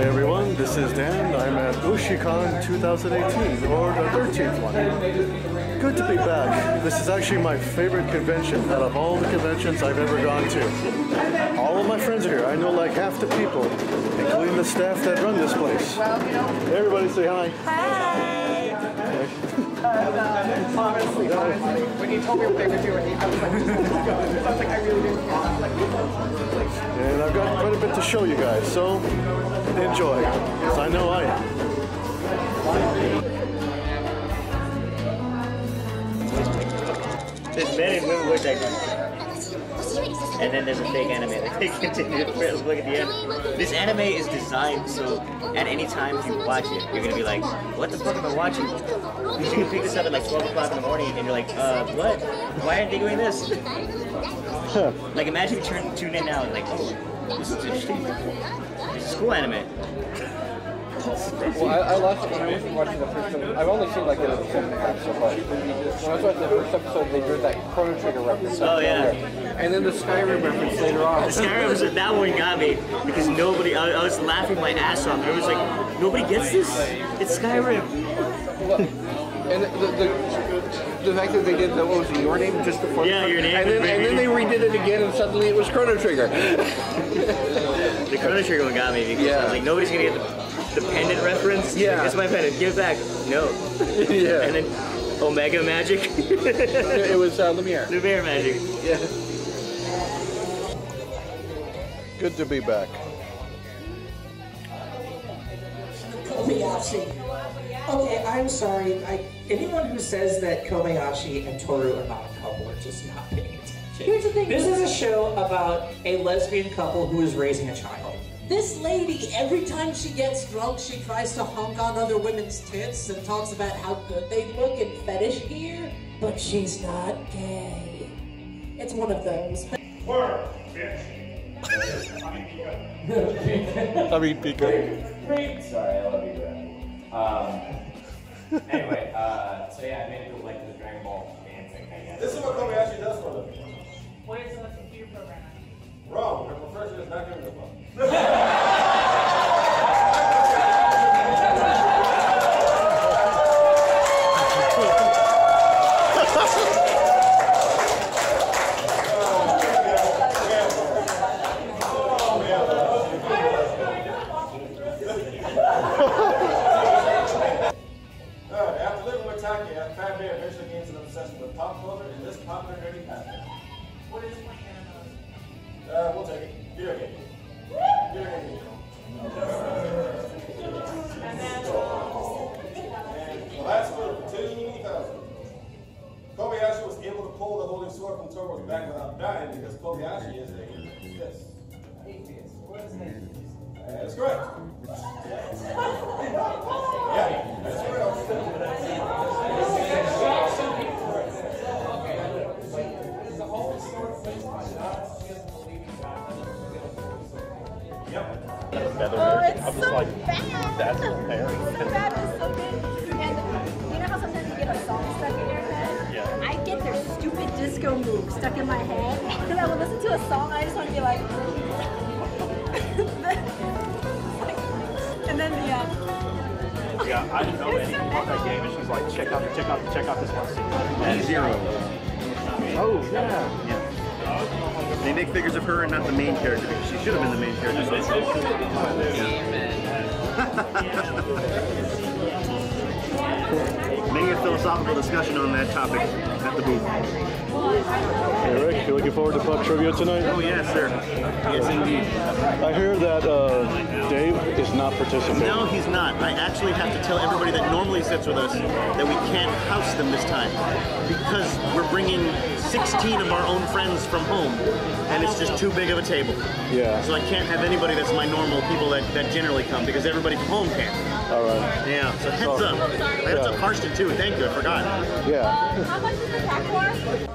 Hey everyone, this is Dan. I'm at Ushicon 2018, or the 13th one. Good to be back. This is actually my favorite convention out of all the conventions I've ever gone to. All of my friends are here. I know like half the people, including the staff that run this place. Everybody say hi. Hi. Honestly, when he told me what they were doing, I was like, I was like, I really didn't care. And I've got quite a bit to show you guys, so enjoy, because I know I am. There's men and women words I do. And then there's a fake anime that they continue. Let's look at the end. This anime is designed so at any time you watch it, you're going to be like, what the fuck am I watching? You can pick this up at like 12 o'clock in the morning and you're like, what? Why aren't they doing this? Huh. Like imagine you tune in now and like, oh, this is interesting. This is cool anime. Well, I lost it when I was watching the first episode. I've only seen like an episode and a half so far. When I was watching the first episode, they did that Chrono Trigger reference. Oh yeah. And then the Skyrim reference later on. The Skyrim, that one got me because nobody, I was laughing my ass off. I was like, nobody gets this? It's Skyrim. And the fact that they did the, what was it, Your Name just before? Yeah, Your Name. And then they redid it again, and suddenly it was Chrono Trigger. The Chrono Trigger one got me because I was like, nobody's gonna get the pendant reference. Yeah, it's my pendant. Give it back. No. Yeah. And then Omega Magic. It was Lemire Magic. Yeah. Good to be back. Kobayashi. Okay, I'm sorry. Anyone who says that Kobayashi and Toru are not a couple are just not paying attention. Here's the thing. This is a show about a lesbian couple who is raising a child. This lady, every time she gets drunk, she tries to honk on other women's tits and talks about how good they look in fetish gear, but she's not gay. It's one of those. Word, bitch. I mean, sorry, I love you. Anyway, so yeah, I made it look like the Dragon Ball dancing, I guess. This is what Kobayashi does for them. What is the computer program? Wrong, the professor is not doing it we'll take it. Video game. And last year, 2000, Kobayashi was able to pull the holy sword from Toru's back without dying because Kobayashi is a atheist. What is that? That's correct. Yeah, that's correct. Oh, it's I'm so just like, bad. That's embarrassing. It's so bad, it's so big. And you know how sometimes you get a song stuck in your head? Yeah. I get their stupid disco move stuck in my head. Because I will listen to a song, I just want to be like... and then the... Yeah, I didn't know anything about that game. And she's like, check out this one. And zero. Oh, yeah. Yeah. They make figures of her and not the main character because she should have been the main character. Making a philosophical discussion on that topic at the booth. Hey Rick, you looking forward to pub trivia tonight? Oh yes, sir. Yes, indeed. I hear that Dave is not participating. No, he's not. I actually have to tell everybody that normally sits with us that we can't house them this time because we're bringing 16 of our own friends from home, and it's just too big of a table. Yeah. So I can't have anybody that's my normal people that generally come because everybody from home can. All right. Yeah. So heads up. Heads up, Karsten too. Thank you. I forgot. Yeah. How much is the tax for?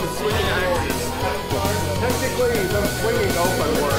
them swinging axes. Technically, the swinging open works.